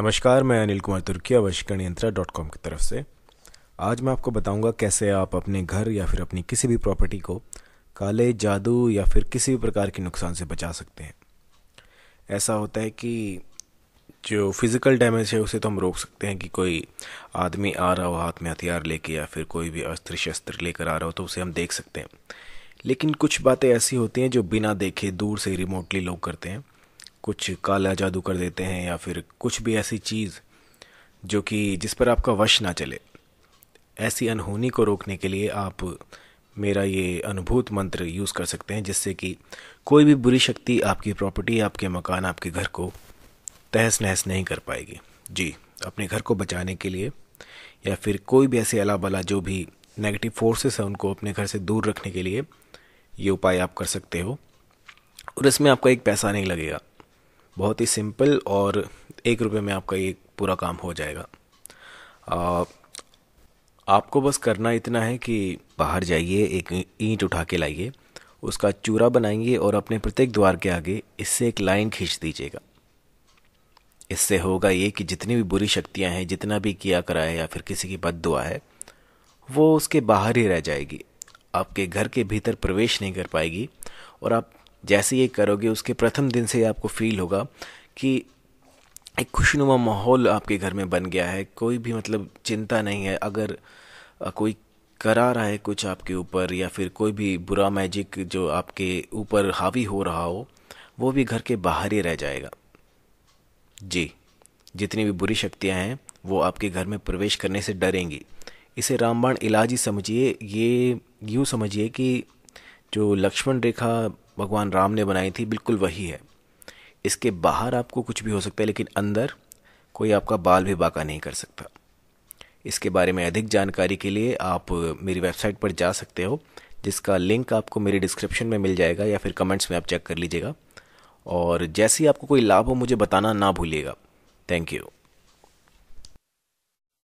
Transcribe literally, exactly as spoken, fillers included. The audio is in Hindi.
नमस्कार, मैं अनिल कुमार तुर्किया अवश्यकण यंत्रा डॉट कॉम की तरफ से। आज मैं आपको बताऊंगा कैसे आप अपने घर या फिर अपनी किसी भी प्रॉपर्टी को काले जादू या फिर किसी भी प्रकार के नुकसान से बचा सकते हैं। ऐसा होता है कि जो फिज़िकल डैमेज है उसे तो हम रोक सकते हैं कि कोई आदमी आ रहा हो हाथ में हथियार लेके या फिर कोई भी अस्त्र शस्त्र लेकर आ रहा हो तो उसे हम देख सकते हैं। लेकिन कुछ बातें ऐसी होती हैं जो बिना देखे दूर से रिमोटली लोग करते हैं, कुछ काला जादू कर देते हैं या फिर कुछ भी ऐसी चीज़ जो कि जिस पर आपका वश ना चले। ऐसी अनहोनी को रोकने के लिए आप मेरा ये अनुभूत मंत्र यूज़ कर सकते हैं, जिससे कि कोई भी बुरी शक्ति आपकी प्रॉपर्टी, आपके मकान, आपके घर को तहस नहस नहीं कर पाएगी। जी, अपने घर को बचाने के लिए या फिर कोई भी ऐसे अला बला जो भी नेगेटिव फोर्सेस हैं उनको अपने घर से दूर रखने के लिए ये उपाय आप कर सकते हो, और इसमें आपका एक पैसा नहीं लगेगा। बहुत ही सिंपल, और एक रुपये में आपका ये पूरा काम हो जाएगा। आ, आपको बस करना इतना है कि बाहर जाइए, एक ईंट उठा के लाइए, उसका चूरा बनाइए और अपने प्रत्येक द्वार के आगे इससे एक लाइन खींच दीजिएगा। इससे होगा ये कि जितनी भी बुरी शक्तियां हैं, जितना भी किया करा है या फिर किसी की बद्दुआ है, वो उसके बाहर ही रह जाएगी, आपके घर के भीतर प्रवेश नहीं कर पाएगी। और आप जैसे ये करोगे उसके प्रथम दिन से आपको फील होगा कि एक खुशनुमा माहौल आपके घर में बन गया है। कोई भी मतलब चिंता नहीं है। अगर कोई करा रहा है कुछ आपके ऊपर या फिर कोई भी बुरा मैजिक जो आपके ऊपर हावी हो रहा हो, वो भी घर के बाहर ही रह जाएगा। जी, जितनी भी बुरी शक्तियां हैं वो आपके घर में प्रवेश करने से डरेंगी। इसे रामबाण इलाज ही समझिए। ये यूँ समझिए कि जो लक्ष्मण रेखा भगवान राम ने बनाई थी, बिल्कुल वही है। इसके बाहर आपको कुछ भी हो सकता है, लेकिन अंदर कोई आपका बाल भी बाका नहीं कर सकता। इसके बारे में अधिक जानकारी के लिए आप मेरी वेबसाइट पर जा सकते हो, जिसका लिंक आपको मेरे डिस्क्रिप्शन में मिल जाएगा या फिर कमेंट्स में आप चेक कर लीजिएगा। और जैसे ही आपको कोई लाभ हो मुझे बताना ना भूलिएगा। Thank you.